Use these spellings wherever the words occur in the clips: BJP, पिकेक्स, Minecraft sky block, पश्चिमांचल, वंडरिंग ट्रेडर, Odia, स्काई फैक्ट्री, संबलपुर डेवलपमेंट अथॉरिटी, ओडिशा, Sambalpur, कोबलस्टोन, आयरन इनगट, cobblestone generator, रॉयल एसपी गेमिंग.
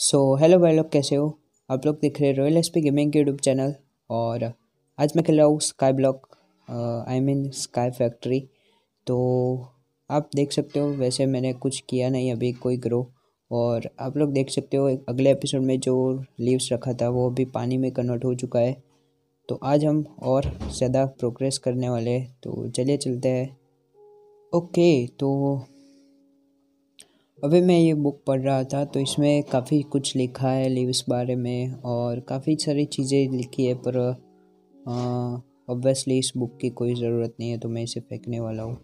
So hello भाई लोग, कैसे हो आप लोग। देख रहे रॉयल एसपी गेमिंग के यूट्यूब चैनल। और आज मैं खेल रहा हूँ sky block, I mean स्काई फैक्ट्री। तो आप देख सकते हो, वैसे मैंने कुछ किया नहीं अभी कोई ग्रो। और आप लोग देख सकते हो अगले एपिसोड में जो लीव्स रखा था वो अभी पानी में कन्वर्ट हो चुका है। तो आज हम और ज़्यादा प्रोग्रेस करने वाले हैं, तो चलिए चलते हैं। ओके, तो अभी मैं ये बुक पढ़ रहा था तो इसमें काफ़ी कुछ लिखा है लीव्स बारे में और काफ़ी सारी चीज़ें लिखी है, पर ऑब्वियसली इस बुक की कोई ज़रूरत नहीं है तो मैं इसे फेंकने वाला हूँ,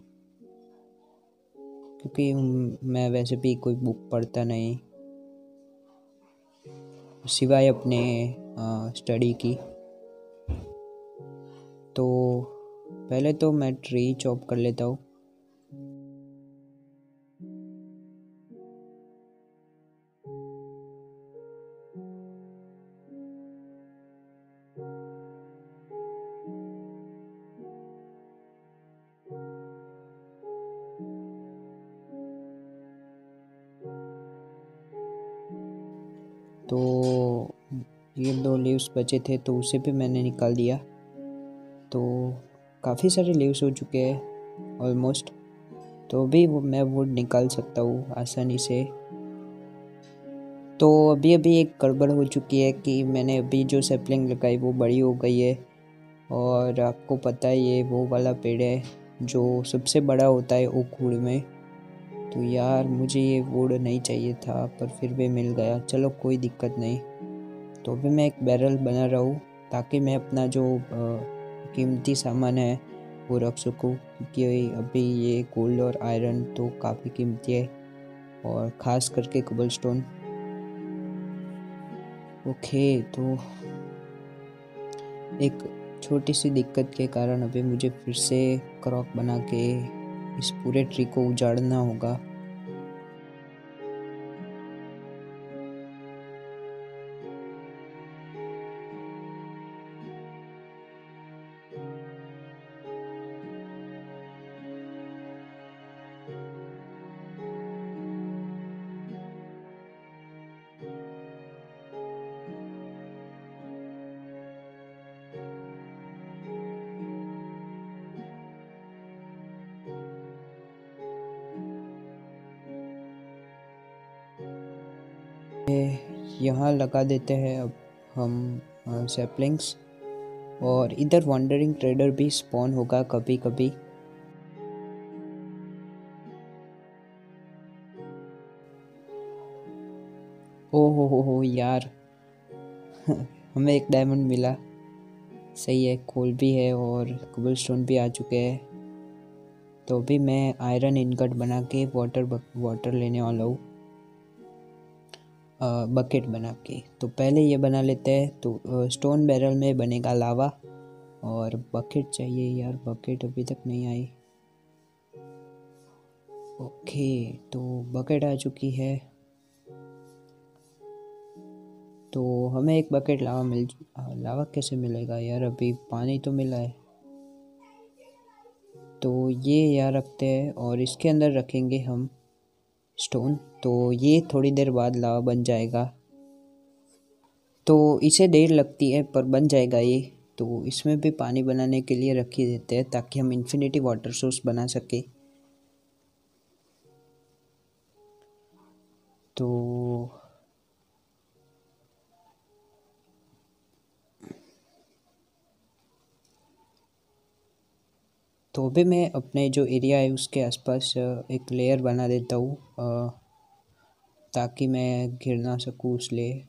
क्योंकि मैं वैसे भी कोई बुक पढ़ता नहीं सिवाय अपने स्टडी की। तो पहले तो मैं ट्री चॉप कर लेता हूँ। तो ये 2 लीव्स बचे थे तो उसे भी मैंने निकाल दिया। तो काफ़ी सारे लीव्स हो चुके हैं ऑलमोस्ट, तो भी मैं वुड निकाल सकता हूँ आसानी से। तो अभी अभी एक गड़बड़ हो चुकी है कि मैंने अभी जो सैपलिंग लगाई वो बड़ी हो गई है। और आपको पता है ये वो वाला पेड़ है जो सबसे बड़ा होता है ओक वुड में। तो यार मुझे ये वुड नहीं चाहिए था पर फिर भी मिल गया, चलो कोई दिक्कत नहीं। तो अभी मैं एक बैरल बना रहा हूँ ताकि मैं अपना जो कीमती सामान है वो रख सकूँ, क्योंकि अभी ये गोल्ड और आयरन तो काफ़ी कीमती है और ख़ास करके कोबलस्टोन। ओके, तो एक छोटी सी दिक्कत के कारण अभी मुझे फिर से क्रॉक बना के इस पूरे ट्री को उजाड़ना होगा। यहाँ लगा देते हैं अब हम सैपलिंग्स। और इधर वंडरिंग ट्रेडर भी स्पॉन होगा कभी कभी। ओ हो यार हमें एक डायमंड मिला, सही है। कोल भी है और कोबलस्टोन भी आ चुके हैं। तो अभी मैं आयरन इनगट बना के वाटर लेने वाला हूँ बकेट बना के। तो पहले ये बना लेते हैं। तो स्टोन बैरल में बनेगा लावा। और बकेट चाहिए यार, बकेट अभी तक नहीं आई। ओके, तो बकेट आ चुकी है। तो हमें एक बकेट लावा लावा कैसे मिलेगा यार, अभी पानी तो मिला है। तो ये यार रखते हैं और इसके अंदर रखेंगे हम स्टोन। तो ये थोड़ी देर बाद लावा बन जाएगा। तो इसे देर लगती है पर बन जाएगा ये। तो इसमें भी पानी बनाने के लिए रख ही देते हैं ताकि हम इन्फिनिटी वाटर सोर्स बना सकें। तो अभी मैं अपने जो एरिया है उसके आसपास एक लेयर बना देता हूँ ताकि मैं घिर ना सकूँ इसलिए।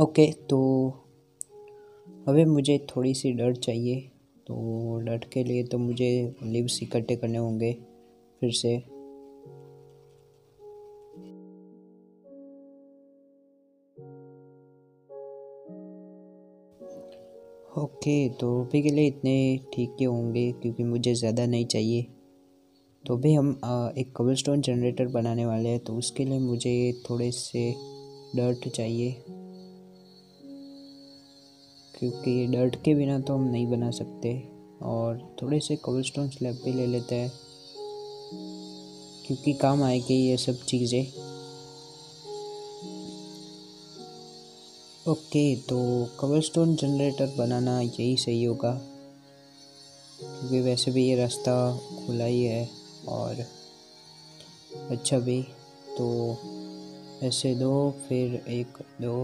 ओके, तो अभी मुझे थोड़ी सी डर्ट चाहिए। तो डर्ट के लिए तो मुझे लीव्स इकट्ठे करने होंगे फिर से। ओके तो तोहफे के लिए इतने ठीक के होंगे क्योंकि मुझे ज़्यादा नहीं चाहिए। तो भी हम एक कबलस्टोन जनरेटर बनाने वाले हैं, तो उसके लिए मुझे थोड़े से डर्ट चाहिए क्योंकि डर्ट के बिना तो हम नहीं बना सकते। और थोड़े से कबलस्टोन स्लैब भी ले लेते हैं क्योंकि काम आएगी ये सब चीज़ें। ओके तो कबलस्टोन जनरेटर बनाना यही सही होगा क्योंकि वैसे भी ये रास्ता खुला ही है और अच्छा भी। तो ऐसे दो फिर एक दो,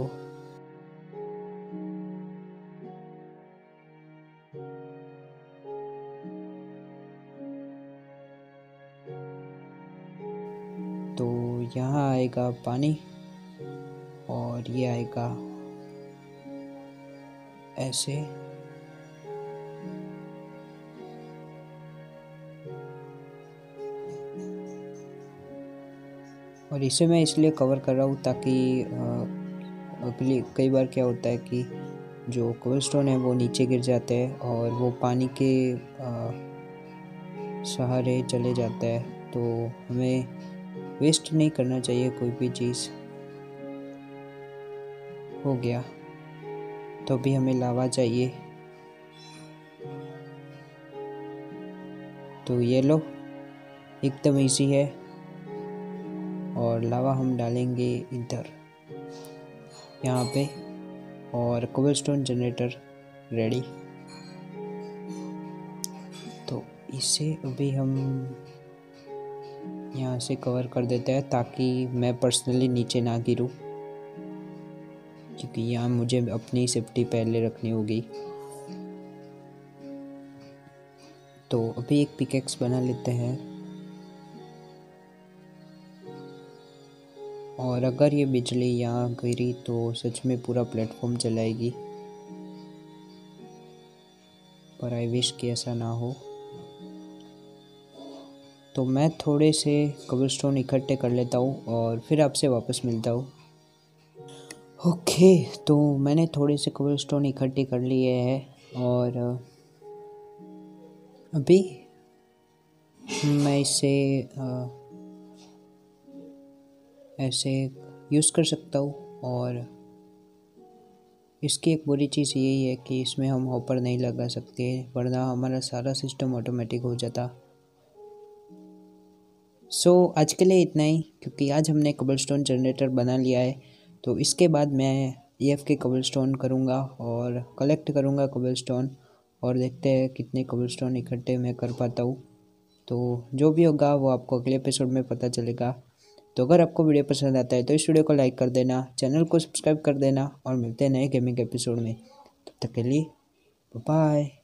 तो यहाँ आएगा पानी और ये आएगा ऐसे। और इसे मैं इसलिए कवर कर रहा हूँ ताकि अगली कई बार क्या होता है कि जो कोबलस्टोन है वो नीचे गिर जाते हैं और वो पानी के सहारे चले जाता है, तो हमें वेस्ट नहीं करना चाहिए कोई भी चीज़। हो गया। तो भी हमें लावा चाहिए, तो ये लो एकदम ईजी है। और लावा हम डालेंगे इधर यहाँ पे और कोबलस्टोन जनरेटर रेडी। तो इसे अभी हम यहाँ से कवर कर देते हैं ताकि मैं पर्सनली नीचे ना गिरूँ क्योंकि यहाँ मुझे अपनी सेफ्टी पहले रखनी होगी। तो अभी एक पिकेक्स बना लेते हैं और अगर ये बिजली यहाँ गिरी तो सच में पूरा प्लेटफॉर्म चलाएगी, पर आई विश कि ऐसा ना हो। तो मैं थोड़े से कबलस्टोन इकट्ठे कर लेता हूँ और फिर आपसे वापस मिलता हूँ। ओके तो मैंने थोड़े से कबलस्टोन इकट्ठे कर लिए हैं और अभी मैं इसे ऐसे यूज़ कर सकता हूँ। और इसकी एक बुरी चीज़ यही है कि इसमें हम हॉपर नहीं लगा सकते, वरना हमारा सारा सिस्टम ऑटोमेटिक हो जाता। सो आज के लिए इतना ही क्योंकि आज हमने कबलस्टोन जनरेटर बना लिया है। तो इसके बाद मैं EF के कबलस्टोन करूँगा और कलेक्ट करूँगा कबलस्टोन और देखते हैं कितने कबलस्टोन इकट्ठे मैं कर पाता हूँ। तो जो भी होगा वो आपको अगले एपिसोड में पता चलेगा। तो अगर आपको वीडियो पसंद आता है तो इस वीडियो को लाइक कर देना, चैनल को सब्सक्राइब कर देना और मिलते हैं नए गेमिंग एपिसोड में। तब तक के लिए बाय।